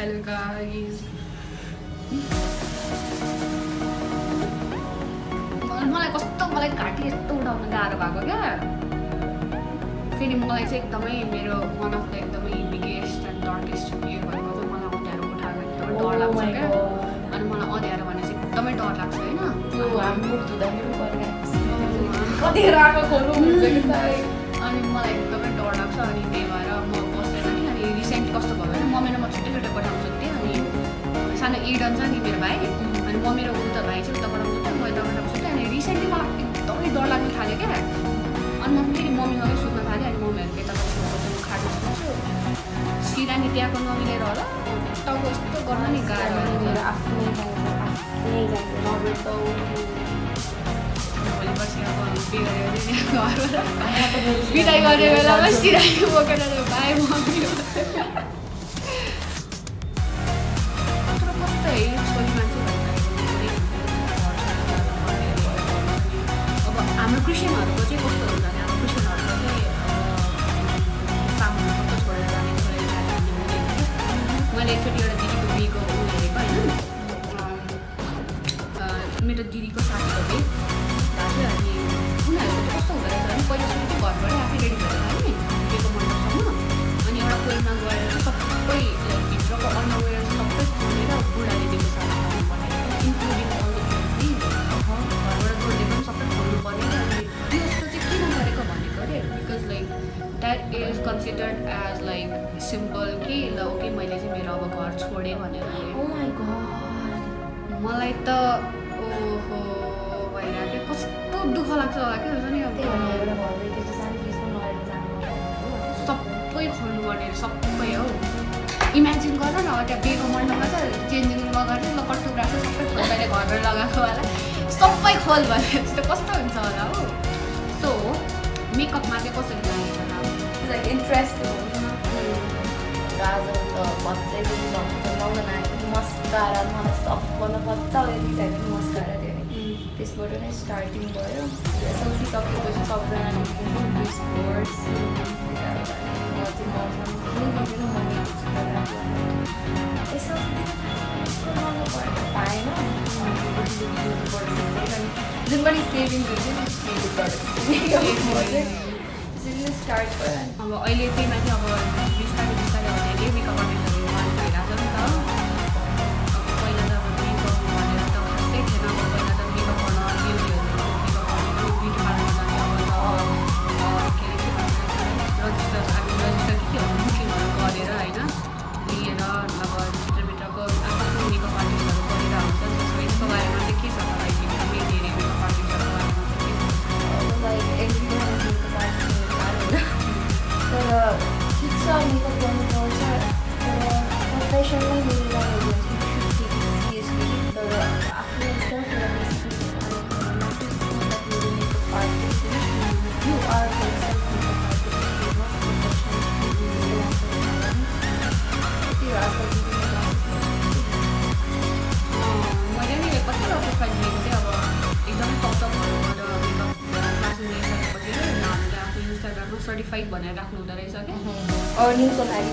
Hello guys. मलाई कस्तो मलाई काटी यस्तो उडाउन गाह्रो भएको क्या फेरि मलाई चाहिँ एकदमै मेरो one of the एकदमै biggest and darkest fear भनेको चाहिँ मलाई अँध्यारो उठाएको एकदमै डर लाग्छ के अनि मलाई अँध्यारो भने चाहिँ एकदमै डर लाग्छ हैन त्यो हामी मुख धुदाखेरि पर्ने कति राको खोल्नु हुन्छ के ताई अनि मलाई एकदमै डर लाग्छ अनि त्यही भएर म बसेर नि अनि रिसेन्ट कस्तो भयो भने म मेरोमा छुट्टी छुट्टी पठाउँछु नि अनि सानो एडन छ नि मेरो भाइ अनि म मेरो उता भाइ चाहिँ उता पठाउँछु नि म यता पठाउँछु रिसेन्टली मलाई एकदमै डर लाग्न थाल्यो क्या अनि म फेरि मम्मीसँगै सुत्न थालेँ अनि मम्मीहरू के त खाएको सुन्छु सिधा नि त्यहाँको नमिलेर होला टाउको यस्तो गर्न नि गाह्रो आफ्नै भोलि बसेर बिदा गर्ने बेलामा सिधा बोकेर भाइ मम्मी क्रिस्चियनहरुको चाहिँ कस्तो हुन्छ भने हाम्रो क्रिस्चियनहरुको चाहिँ सामूहिक छोडेर जाने छोडेर जाने हुँदैन मैले एकचोटि एउटा दिदीको बिहेको हेरेको होइन मेरो दिदीको साथीको बिहे दाजु अनि उनीहरूको कस्तो हुँदो रहेछ भने पहिला सुरु चाहिँ घरबाट आफै रेडी भएर जाने नि बिहेको मण्डपसम्म अनि एउटा कोइलमा गएर सबै भित्रको अन्डरवेयर सबै खोलेर बुढाले दिएको सामान बनाएर इन्क्लुडिङ अल द ज्वेलरी घरबाट जोडेको सबै खोल्नु पर्ने because like that is considered as like simple कि ल ओके मैले चाहिँ मेरो अब घर छोडे भनेर ओ माय गॉड मलाई त ओहो भइराके कस्तो दुःख लाग्छ होला के हुन्छ नि अब एउटा घरले त्यस्तो सानो चिजको नलेर जानु सबै खोल्नु भनेर सबै हो इमेजिन गर्न न अब त्यहाँ बेको मण्डपमा छ चेन्जिङ रुममा गर्ने ल कटुरा सबै खोलेर घरमा लगाएको होला सबै खोल भनेर त कस्तो हुन्छ होला हो सो मेकअप में कसरी लाइक इंट्रेस्ट आज बच्चे लाने मस्कारा मैं सबभन्दा मजा लगी मस्कारा थे नहीं स्टार्टिंग भो एसएलसी सके सबजना स्पोर्ट्स एसएलसी दिन बड़ी सेभिंग स्टार्ट अब अहिले त्यही माथि अब बिस्तारै बिस्तारै हुँदै मेकअप आर्टिस्टहरू मन भइरहेको नि त अब पहिला त अब मेकअप भनेर त खासै थिएन अब पहिला त मेकअप गर्न रजिस्टर के हो बुकिङहरू गरेर होइन लिएर अब भित्रभित्रको आफ्नो मेकअप आर्टिस्टहरू गरेर हुन्छ जसको यसको बारेमा चाहिँ के छ सर्टिफाइड भनेर राख्नु हुँदो रहेछ क्या अर्निङको लागि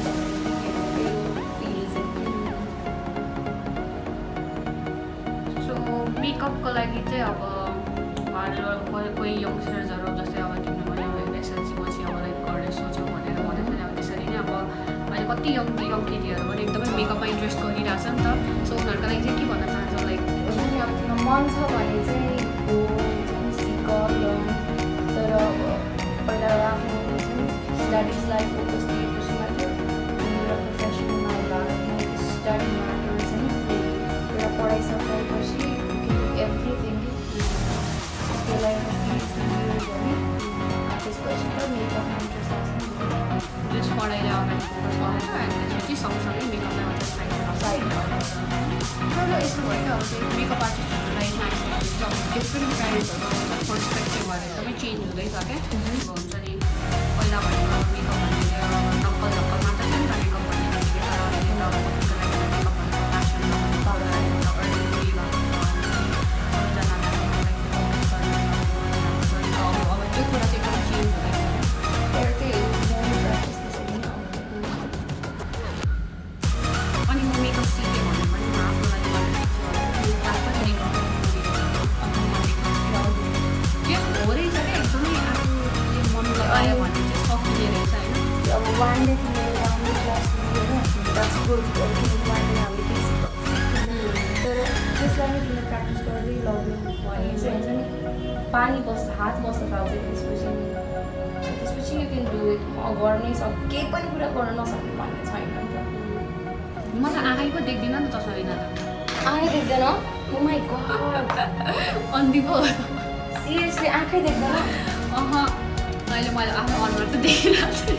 सो मेकअपको लागि चाहिँ अब भनेर कोही यङ्स्टर्सहरू जस्तै अब तिमीले अब एसएलसी पछि अब लाइक गरेर सोच्यौ भनेर भन्दाखेरि अब त्यसरी नै अब अहिले कति यङ केटीहरू पनि एकदमै मेकअपमा इन्ट्रेस्ट गरिरहेछ नि त सो उनीहरूको लागि चाहिँ के भन्न चाहन्छौ लाइक अब तिम्रो मन छ भने चाहिँ सिक तर अब पहिला आफ्नो स्टडीज लाइफ फोकस दिनुपर्छ मात्र मेरो प्रोफेसनमा होला स्टडी माटर्स अनि एउटा पढाइ सकेपछि एभ्रिथिङ त्यो लाइफमा त्यसपछि त मेकअप इन्ट्रेस्ट आउँछ जस पढाइले अगाडि फोकस गर्नु अनि त्यसपछि सँगसँगै मेकअपमा मात्र साइड तर यस्तो होइन अब चाहिँ मेकअप आर्टिस्टहरूलाई डिफ्रेन्ट प्यारेन्ट्सहरूको पर्सपेक्टिभहरू एकदमै चेन्ज हुँदैछ क्या हुन्छ नि पहिला भनेको मेकअप भनेर नक्कल ढक्कल मात्र थियो नि त मेकअप भनेर अब त्यो कुरा चाहिँ एकदम चेन्ज हुँदैछ अनि म Oh my god! On the board. Seriously, I can't do that. So they got it. But they are doing so much better than the students.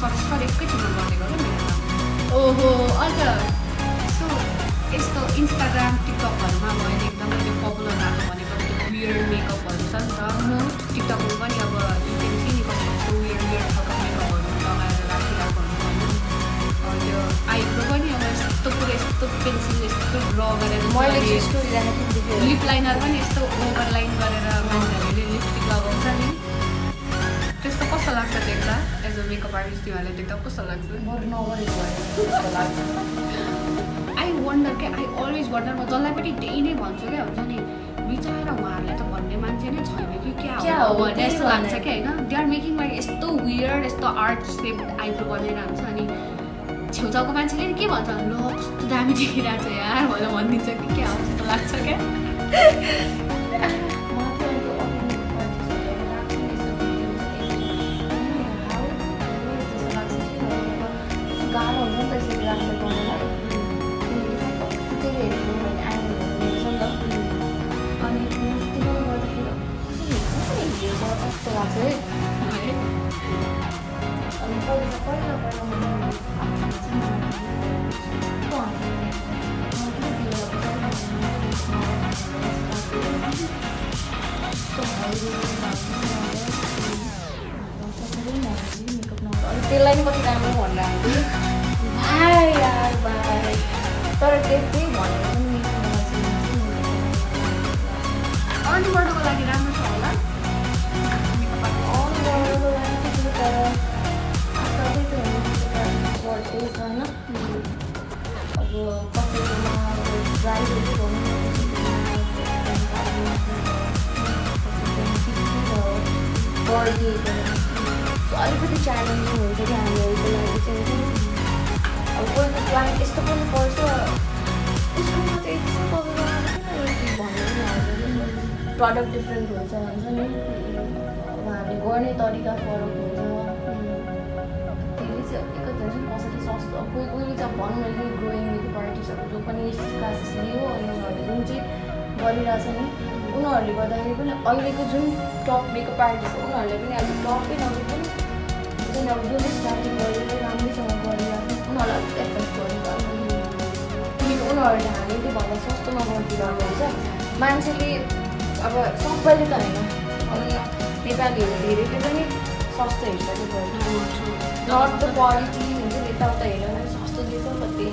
Subscribe इसके चैनल बनेगा ना मेरा ओहो अच्छा सो इस तो इंस्टाग्राम टिकटॉक पर ना वो एकदम जो पॉपुलर ना तो बने पर वीर मेकअप और संसार में टिकटॉक पर बनी अब इंटेंसी नहीं करते वीर तो करने का और ना मेरा राखी लाल करना और जो आई बनी अब तो पूरे तो पेंसिल तो ड्रॉ करें मॉडलिंग स्टोरी रहने लिप लाइनर बनी तो ओवरलाइन वगैरह मैंने लिपस्टिक लगाऊंगा नहीं त्यस्तो कस्तो लाग्छ देख्दा एज अ मेकअप आर्टिस्ट तिमीले देख्दा कस्तो लाग्छ मोर नोभल भयो आई वन्डर के आई अलवेज वन्डर म जसलाई पनि त्यही नै भन्छु के हुन्छ नि बिचारा उहाँहरुले त भन्ने मान्छे नै छैन कि क्या हो भने यस्तो लाग्छ के हैन दे आर मेकिङ लाइक यस्तो वियर्ड यस्तो आर्ट शेप आइब्रो बनाइरान्छ अनि छेउछाउको मान्छेले के भन्छ ल कस्तो दामी देखिराछ यार भनेर भन्दिन्छ कि के हो जस्तो लाग्छ के Product different होता है अंजनी वहाँ डिगोर ने तरीका फॉलो किया तेली से एक दर्जन औसत सॉस तो कोई कोई जब बॉन्ड में ही ग्रोइंग में की पार्टी सब तो पनीर क्लासेस लियो और ये वाली उनकी बॉडी राशन उन और लिखा था ये भी और ये कुछ जून टॉप मेकअप आर्टिस्ट उन और लेकिन आज टॉप पे नवीन तो नवीन भी स्टार्टिंग बॉडी पे काम भी समझ बॉडी आती उन और एफएस बॉडी उन और ढाने के बाद सॉस तो मामूली डाल अब सब पहले तो है ना और नेपाली धीरे धीरे नहीं सस्ते ही चले गए नॉट द क्वालिटी इनसे लेता होता है ना सस्ते जैसा पति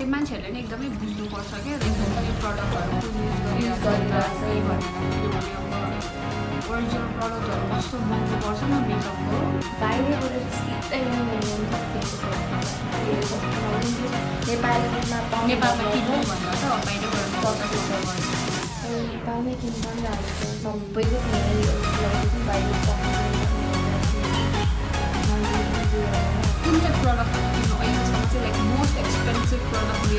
ये मान चले ना एकदम ही बिजली पड़ सके एकदम का ये प्रोडक्ट है यूज़ करना सही बात है ओरिजिनल प्रोडक्ट है सस्ते महंगे पड़ सकते हैं मेकअप को बाइने बोले सीते हैं Nepal I'm making one that is some big video by the product, you know, I use something like most expensive product we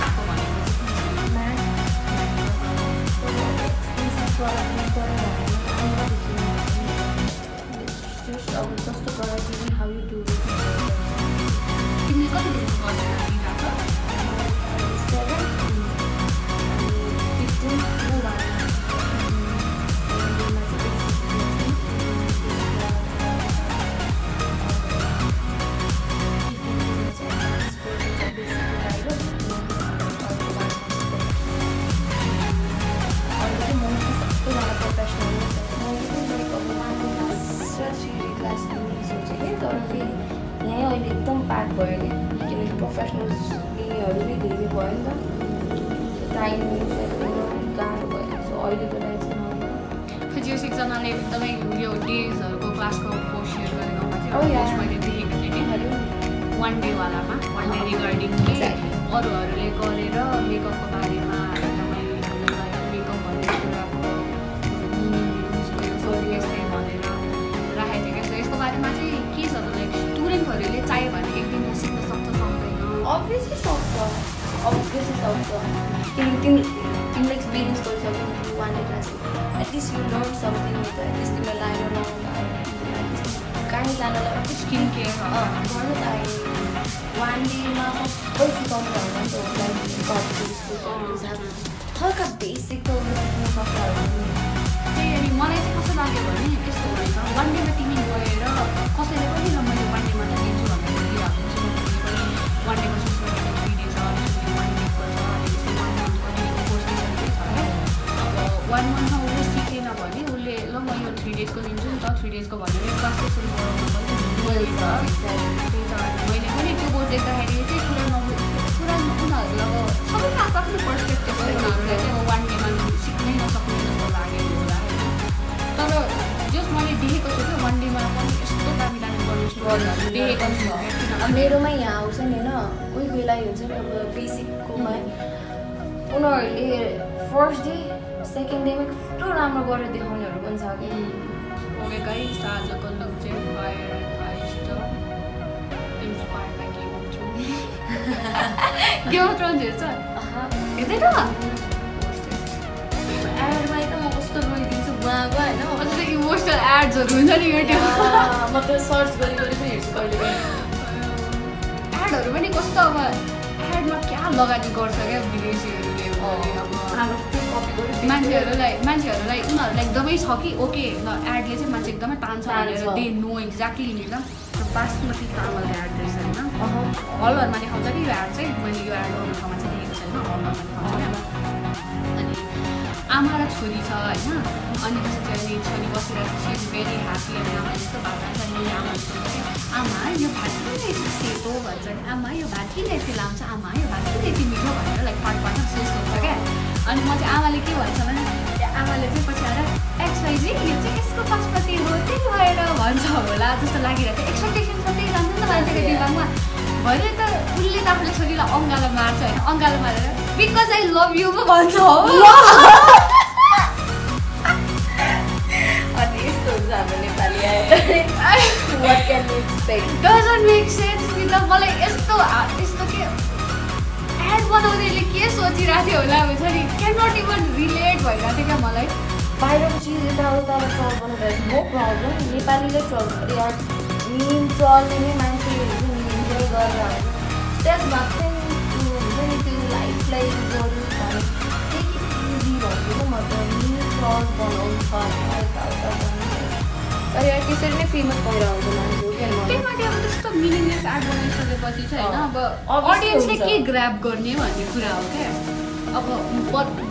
for money. Man, expensive product we run for money. Just the product, even how you do it. Can you go to this product? One day, I think we will. Because everybody knows one day. 3 days को engine था, 3 days को बॉलीवुड का से सुन रहा हूँ मैंने मैंने क्यों बोल देता है ये थोड़ा नॉर्मल लगा सब ना सब पर्सपेक्टिव पर काम करते हैं वो वन डे में सीखने ना सब कुछ बोला है तब जस्ट मैंने दी को सोचा वन डे में अपन इसको काम करने को शुरू दी को अब मेरो में यहाँ हो सके ना कोई बेला हो सके अब बेसिक को मैं उन्होंने फर्स्ट डे सेकेंड डे में तो राम्रो गरेर देखाउनेहरु पनि छ के ओमेकाई साजको लक्ष्य फायर आइस्टर inspired by Game of Thrones Game of Thrones हेर्छ यतै त एड भाइ त म कस्तो रोइदिन्छु बुवाको हैन अझै इमोसनल एड्सहरु हुन्छ नि युट्युबमा म त सर्च गरि गरि पनि हेर्छु कहिले एडहरु पनि कस्तो अब एडमा के लगानी गर्छ के विदेशीहरुले अब हाम्रो मान्छेहरूलाई उनीहरूलाई एकदमै छ कि ओके ल एडले चाहिँ मान्छे एकदमै तान्छ दे नो एक्ज्याक्टली नि त बासमती चामल एड रहेछ होइन हलहरूमा देखाउँछ कि यो एड चाहिँ मैले यो एड गर्नु ठाउँमा चाहिँ देखेको छैन हलमा देखाउँदैन अनि आमा र छोरी छ होइन अनि त्यसपछि छोरी बसिरहेको छ भेरी ह्याप्पी आमा यस्तो भात खान्छ नि आमा यो भात किन यति सेतो भन्छ नि आमा यो भात किन यति लाउँछ आमा यो भात किन यति मिठो भनेर लाइक पार्ट पार्ट सोच हुन्छ क्या अनि म चाहिँ आमाले के भन्छ भने आमाले चाहिँ पछि आएर एक्सवाइजी यो चाहिँ यसको पशुपति हो त्यही भएर भन्छ होला जस्तो लागिरहेको थियो एक्सपेक्टेसन सधैँ जान्छ नि त मान्छेको दिमागमा भरे त उसले त आफूले छोरीलाई अङ्गालो मार्छ होइन अङ्गालो मारेर बिकज आई लभ यु पो भन्छ हो अनि यस्तो हुन्छ हाम्रो Nepali what can we expect doesn't make sense नि त मलाई यस्तो यस्तो के एड बनाउँदैले के सोचिरहेको थियो होला हुन्छ नि क्यान नट इभन रिलेट भइरहेको थियो क्या मलाई बाहिरको चिज यताउता सल्भ गर्नु भएन नो प्रब्लम नेपालीले सल्भ गरे मिम ट्रलले नै मान्छेहरू इन्जोय गरेर त्यसमा चाहिँ त्यो लाइफलाई गर्नु भने त्यही इजी भएको मतलब मिम ट्रल बनाउनु पर्ने यताउता तर यहाँ त्यसरी नै फेमस भइरहेको मान्छे त्यही माथि अब त्यस्तो मिनिङलेस एड बनाइसकेपछि चाहिँ होइन अब अडियन्सले के ग्राब गर्ने भन्ने कुरा हो क्या अब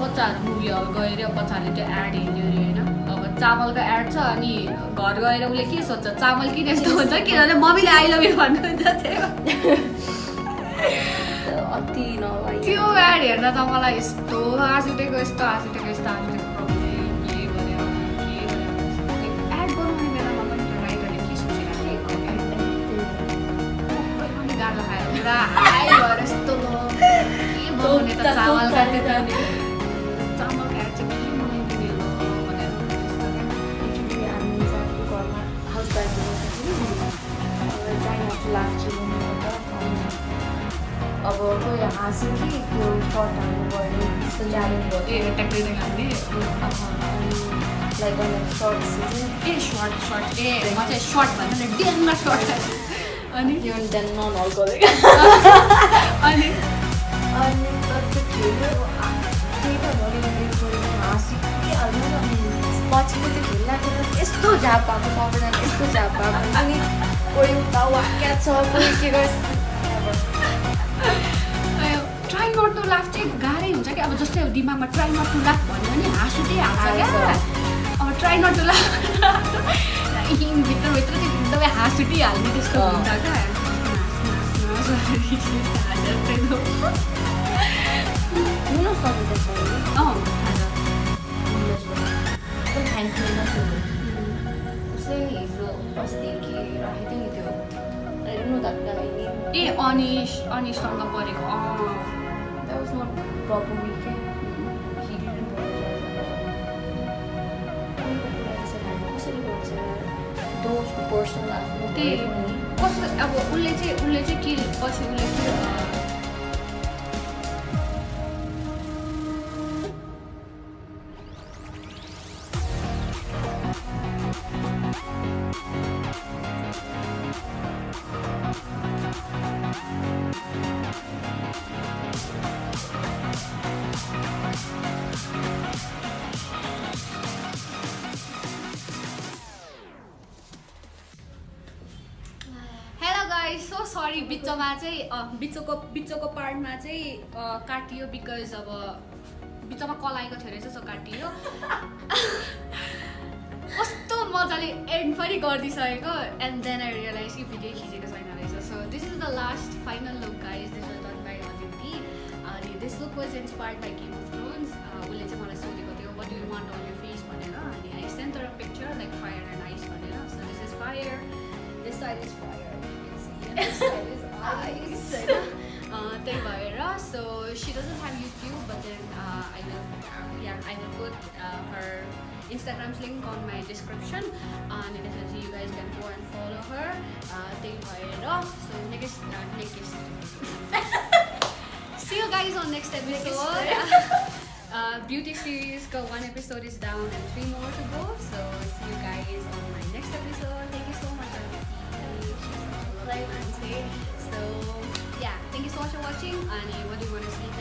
बच्चाहरू मुभी हल गएर बच्चाहरूले त्यो एड हेर्ने अरे होइन अब चामलको एड छ अनि घर गएर उसले के सोध्छ चामल किन यस्तो हुन्छ किनभने मम्मीले आई लभ यु भन्नुहुन्छ अति न त्यो एड हेर्दा त मलाई यस्तो हाँस उठेको यस्तो हाँस उठेको यस्तो हाँस उठेको चामल खाते थे चामल खाएर चाहिँ के बनाइदिने ल भनेर एक्चुली हामी सबको घरमा हाउसवाइफ हुँदाखेरि टाइम अफ लाग्छ अब कोही हाँसे कि त्यो सर्टहरू भयो त्यस्तो जाने भयो ट्याक्दैन हामीले like short a short short a म चाहिँ सर्ट भन्दा डेनमा सर्ट अनि यो डेन नन हल गरेको अनि अनि पछिको त्यो खेल्दाखेरि यस्तो झाप भएको सबैजना यस्तो झाप भएको अनि कोही उता वाक्या छ कोही के गर्छ ट्राई नट टु लाफ चाहिँ गाह्रै हुन्छ कि अब जस्तै अब दिमागमा ट्राई नट टु लाफ भन्यो भने हाँस उठिहाल्छ क्या अब ट्राई नट टु लाफ भित्रभित्र चाहिँ एकदमै हाँस उठिहाल्ने त्यस्तो हुन्छ क्या ए अनिश अनिशसँग परेको त्यही कस्तो अब उसले चाहिँ के पछि उसले सरी बिचको पार्टमा चाहिँ काटियो बिकज अब बिचमा कलाएको थियो रहेछ सो काटियो कस्तो म मजाले एन्ड पनि गर्दिसकेको एन्ड देन आई रियलाइज कि भिडियो खिचेको छैन रहेछ. So this is the last final look guys. This was done by Aditi अनि this look was inspired by Game of Thrones. उसले चाहिँ मलाई सोधेको थियो what do you want on your face भनेर अनि I sent her a picture like fire and ice भनेर. So this is fire, this side is fire, this side is ice. Tayvaira, so she doesn't have YouTube, but then I will put her Instagram's link on my description, and you guys can go and follow her, Tayvaira. So next see you guys on next episode. Beauty series ka one episode is down and 3 more to go. So see you guys on my next episode. Thank you so much. So yeah, thank you so much for watching. And what do you want to see?